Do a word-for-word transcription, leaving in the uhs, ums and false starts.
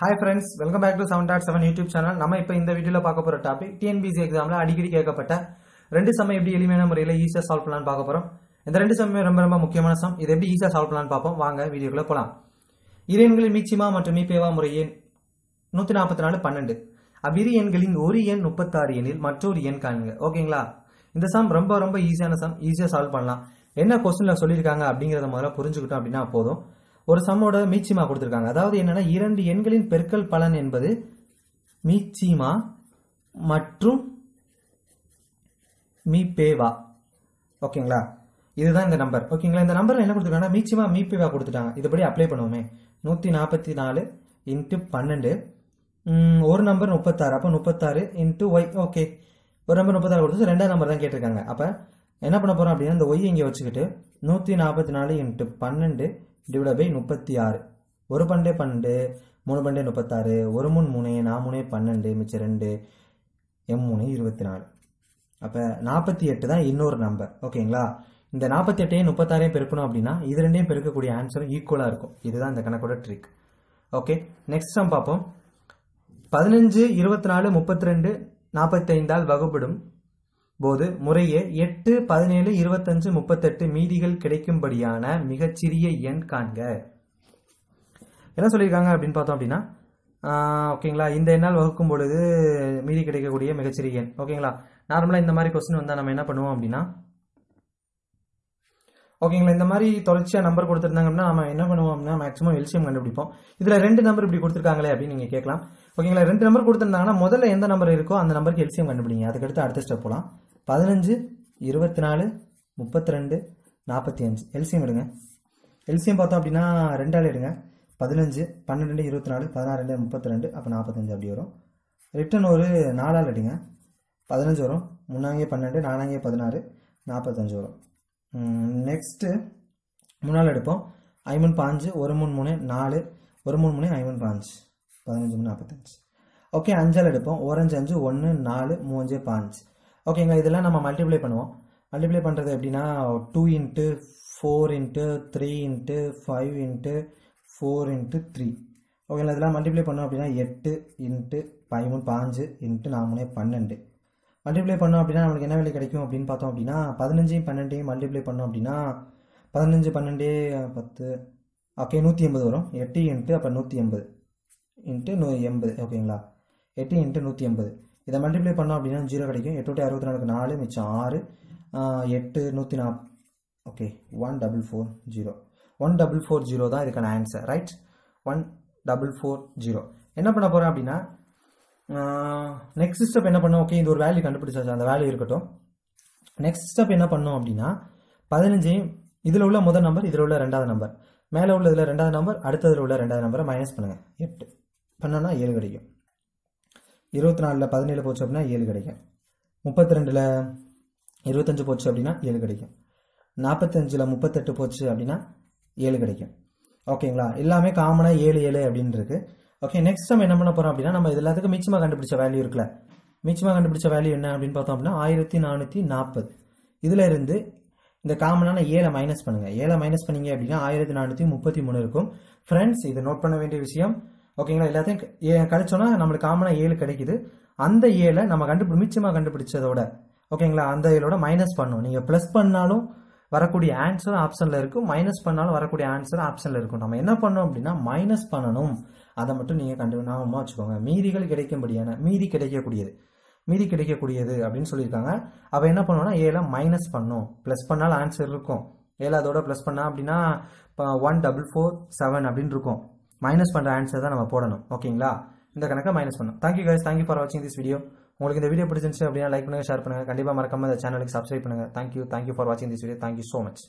Hi friends, welcome back to Seven Dot Seven YouTube channel. நம்ம இப்ப இந்த வீடியோல பார்க்க போற topic T N P S C எக்ஸாம்ல அடிக்கடி கேட்கப்பட்ட ரெண்டு சம் எப்படி எளிமையான முறையில் ஈஸியா சால்வ் பண்ணலாம் பார்க்க போறோம். இந்த ரெண்டு சம்மே ரொம்ப ரொம்ப முக்கியமான சம். இத எப்படி ஈஸியா சால்வ் பண்ணலாம் பாப்போம். வாங்க வீடியோக்குள்ள போலாம். இறைன்களின் மீச்சிமா மற்றும் மீபேவா முறையே நூற்று நாற்பத்தி நான்கு பன்னிரண்டு. அபிரி எண்களின் ஒரு எண் முப்பத்தி ஆறு எண்ணில் மற்றொரு எண் காணுங்க. ஓகேங்களா? இந்த சம் ரொம்ப ரொம்ப ஈஸியான சம். ஈஸியா சால்வ் பண்ணலாம். என்ன क्वेश्चनல சொல்லிருக்காங்க அப்படிங்கறத முதல்ல புரிஞ்சுக்கிட்டோம் அப்படினா போதும். ஒரு சம்மோட மீச்சிமா கொடுத்திருக்காங்க. அதாவது என்னன்னா இரண்டு எண்களின் பெருக்கல் பலன் என்பது மீச்சிமா மற்றும் மீபேவா. ஓகேங்களா? இதுதான் இந்த நம்பர். ஓகேங்களா? இந்த நம்பர்ல என்ன கொடுத்திருக்காங்கன்னா மீச்சிமா மீபேவா கொடுத்துட்டாங்க. இதுபடி அப்ளை பண்ணுவோமே. நூற்று நாற்பத்தி நான்கு இன்டு பன்னிரண்டு. ஒரு நம்பர் முப்பத்தி ஆறு. அப்ப முப்பத்தி ஆறு இன்டு y. ஓகே. ஒரு நம்பர் முப்பத்தி ஆறு கொடுத்து ரெண்டாவது நம்பர் தான் கேட்டிருக்காங்க. அப்ப என்ன பண்ண போறோம் அப்படினா இந்த y இங்க வச்சிட்டு நூற்று நாற்பத்தி நான்கு இன்டு பன்னிரண்டு divided by முப்பத்தி ஆறு. ஒரு பண்டே பன்னெண்டு, மூணு பண்டே முப்பத்தி ஆறு, ஒரு மூணு மூணு, நான் மூணு பன்னெண்டு, மிச்சம் ரெண்டு, எம் மூணு இருபத்தி நாலு. அப்போ நாற்பத்தி எட்டு தான் இன்னொரு நம்பர். ஓகேங்களா? இந்த நாற்பத்தி எட்டையும் முப்பத்தாறையும் பெருக்கணும் அப்படின்னா இது ரெண்டையும் பெருக்கக்கூடிய ஆன்சரும் ஈக்குவலாக இருக்கும். இதுதான் இந்த கணக்கோட ட்ரிக். ஓகே, நெக்ஸ்ட் நம்ம பார்ப்போம். பதினஞ்சு இருபத்தி நாலு முப்பத்தி ரெண்டு நாற்பத்தைந்தால் வகுப்பிடும் போது முறையே எட்டு பதினேழு இருபத்தஞ்சு முப்பத்தெட்டு மீதிகள் கிடைக்கும்படியான மிகச்சிறிய எண் காண்க. என்ன சொல்லியிருக்காங்க அப்படின்னு பார்த்தோம் அப்படின்னா ஓகேங்களா, இந்த எண்ணால் வகுக்கும் பொழுது மீதி கிடைக்கக்கூடிய மிகச்சிறிய எண். ஓகேங்களா? நார்மலாக இந்த மாதிரி கொஸ்டின் வந்தால் நம்ம என்ன பண்ணுவோம் அப்படின்னா ஓகேங்களா, இந்த மாதிரி தொடர்ச்சியாக நம்பர் கொடுத்துருந்தாங்க அப்படின்னா நம்ம என்ன பண்ணுவோம் அப்படின்னா மேக்ஸிமம் எல்சிஎம் கண்டுபிடிப்போம். இதில் ரெண்டு நம்பர் இப்படி கொடுத்துருக்காங்களே அப்படின்னு நீங்கள் கேட்கலாம். ஓகேங்களா? ரெண்டு நம்பர் கொடுத்துருந்தாங்கன்னா முதல்ல எந்த நம்பர் இருக்கோ அந்த நம்பருக்கு எல்சிஎம் கண்டுபிடிங்க. அதுக்கடுத்து அடுத்த ஸ்டெப் போகலாம். பதினஞ்சு இருபத்தி நாலு முப்பத்தி ரெண்டு நாற்பத்தி அஞ்சு எல்சிஎம் எடுங்க. எல்சிஎம் பார்த்தோம் அப்படின்னா ரெண்டால் எடுங்க. பதினஞ்சு பன்னெண்டு ரெண்டு இருபத்தி நாலு, பதினாறு ரெண்டு முப்பத்தி ரெண்டு, அப்போ நாற்பத்தஞ்சு அப்படி வரும். ரிட்டன் ஒரு நாலால் எடுங்க. பதினஞ்சு வரும், மூணாங்கே பன்னெண்டு, நாலாங்கே பதினாறு, நாற்பத்தஞ்சு வரும். நெக்ஸ்ட்டு மூணால் எடுப்போம். ஐமூன் பாஞ்சு, ஒரு மூணு மூணு நாலு, ஒரு மூணு மூணு ஐமூன் பாஞ்சு, பதினஞ்சு மூணு நாற்பத்தஞ்சு. ஓகே, அஞ்சால் எடுப்போம். ஓரஞ்சு அஞ்சு, ஒன்று நாலு, மூஞ்சு பாஞ்சு. ஓகேங்களா? இதெல்லாம் நம்ம மல்டிப்ளை பண்ணுவோம். மல்டிப்ளை பண்ணுறது எப்படின்னா two into four into three into five into four into three. ஓகேங்களா? இதெல்லாம் மல்டிப்ளை பண்ணோம் அப்படின்னா எட்டு இன்ட்டு பதிமூணு பாஞ்சு இன்ட்டு நாமூணே பன்னெண்டு. மல்டிப்ளை பண்ணோம் அப்படின்னா நம்மளுக்கு என்ன வேலை கிடைக்கும் அப்படின்னு பார்த்தோம் அப்படின்னா பதினஞ்சையும் பன்னெண்டையும் மல்டிப்ளை பண்ணோம் அப்படின்னா பதினஞ்சு பன்னெண்டே பத்து. ஓகே, நூற்றி எண்பது வரும். எட்டு இன்ட்டு அப்போ நூற்றி எண்பது இன்ட்டு நூ எண்பது. ஓகேங்களா? எட்டு இன்ட்டு நூற்றி எண்பது. இதை மல்டிப்ளை பண்ணோம் அப்படின்னா ஜீரோ கிடைக்கும். எட்டு அறுபத்தி நாலுக்கு நாலு, மிச்சம் ஆறு, எட்டு நூற்றி நாப். Okay, one double four zero. One double four zero தான் இதுக்கான answer. Right, one double four zero. என்ன பண்ண போகிறோம் அப்படின்னா நெக்ஸ்ட் ஸ்டெப் என்ன பண்ணோம்? ஓகே, இது ஒரு வேல்யூ கண்டுபிடிச்சாச்சு, அந்த வேல்யூ இருக்கட்டும். நெக்ஸ்ட் ஸ்டெப் என்ன பண்ணோம் அப்படின்னா பதினஞ்சையும் இதில் உள்ள முதல் நம்பர், இதில் உள்ள ரெண்டாவது நம்பர், மேலே உள்ள இதில் ரெண்டாவது நம்பர், அடுத்ததில் உள்ள ரெண்டாவது நம்பரை மைனஸ் பண்ணுங்கள். எட்டு பண்ணோன்னா ஏழு கிடைக்கும். இருபத்தி நாலில் பதினேழு போச்சு அப்படின்னா ஏழு கிடைக்கும். முப்பத்தி ரெண்டில் இருபத்தஞ்சு போச்சு அப்படின்னா ஏழு கிடைக்கும். நாற்பத்தஞ்சில் முப்பத்தெட்டு போச்சு அப்படின்னா ஏழு கிடைக்கும். ஓகேங்களா? எல்லாமே காமனாக ஏழு ஏழு அப்படின்னு இருக்கு. ஓகே, நெக்ஸ்ட் நம்ம என்ன பண்ண போகிறோம் அப்படின்னா நம்ம இது எல்லாத்துக்கும் மிச்சமாக கண்டுபிடிச்ச வேல்யூ இருக்குல்ல, மிச்சமாக கண்டுபிடிச்ச வேல்யூ என்ன அப்படின்னு பார்த்தோம் அப்படின்னா ஆயிரத்தி நானூற்றி நாற்பது. இதில் இருந்து இந்த காமனான ஏழை மைனஸ் பண்ணுங்கள். ஏழை மைனஸ் பண்ணிங்க அப்படின்னா ஆயிரத்தி நானூற்றி முப்பத்தி மூணு இருக்கும். ஃப்ரெண்ட்ஸ், இதை நோட் பண்ண வேண்டிய விஷயம். ஓகேங்களா? எல்லாத்தையும் கழிச்சோன்னா நம்மளுக்கு காமனாக ஏழு கிடைக்குது. அந்த ஏழை நம்ம கண்டுபிடி மிச்சமாக கண்டுபிடிச்சதோட ஓகேங்களா அந்த ஏழோட மைனஸ் பண்ணும். நீங்கள் ப்ளஸ் பண்ணாலும் வரக்கூடிய ஆன்சரும் ஆப்ஷனில் இருக்கும், மைனஸ் பண்ணாலும் வரக்கூடிய ஆன்சரும் ஆப்ஷனில் இருக்கும். நம்ம என்ன பண்ணோம் அப்படின்னா மைனஸ் பண்ணணும். அதை மட்டும் நீங்கள் கண்டு நாமமாக வச்சுக்கோங்க. மீதிகள் கிடைக்கும்படியான மீதி கிடைக்கக்கூடியது மீதி கிடைக்கக்கூடியது அப்படின்னு சொல்லியிருக்காங்க. அப்போ என்ன பண்ணுவோம்னா ஏழை மைனஸ் பண்ணும். ப்ளஸ் பண்ணாலும் ஆன்சர் இருக்கும். ஏழை அதோட ப்ளஸ் பண்ணால் அப்படின்னா ஒன் டபுள் ஃபோர் செவன் அப்படின்னு இருக்கும். மைனஸ் பண்ணுற ஆன்சர் தான் நம்ம போடணும். ஓகேங்களா? இந்த கணக்கை மைனஸ் பண்ணணும். தேங்க்யூ கைஸ், தேங்க்யூ ஃபார் வாட்சிங் திஸ் வீடியோ. உங்களுக்கு இந்த வீடியோ பிடிச்சிருந்துச்சு அப்படின்னா லைக் பண்ணுங்கள், ஷேர் பண்ணுங்கள், கண்டிப்பாக மறக்காம இந்த சேனலுக்கு சப்ஸ்கிரைப் பண்ணுங்கள். தேங்க்யூ தேங்க்யூ ஃபார் வாட்சிங் this video. Thank you so much.